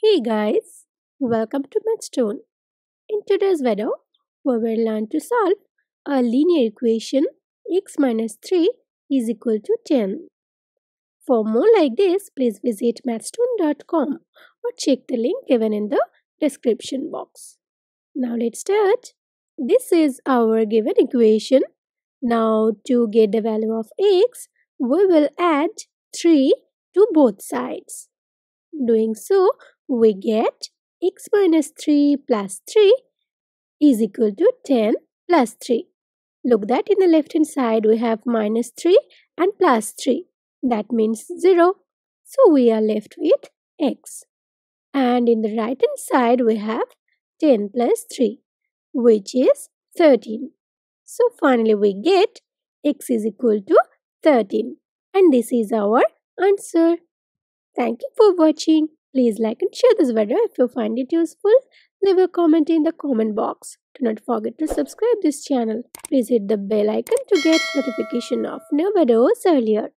Hey guys, welcome to Mathstoon. In today's video, we will learn to solve a linear equation x minus 3 is equal to 10. For more like this, please visit mathstoon.com or check the link given in the description box. Now let's start. This is our given equation. Now to get the value of x, we will add 3 to both sides. Doing so, we get x minus 3 plus 3 is equal to 10 plus 3. Look that in the left hand side we have minus 3 and plus 3. That means 0. So we are left with x. And in the right hand side we have 10 plus 3, which is 13. So finally we get x is equal to 13. And this is our answer. Thank you for watching. Please like and share this video if you find it useful. Leave a comment in the comment box. Do not forget to subscribe this channel. Please hit the bell icon to get notification of new videos earlier.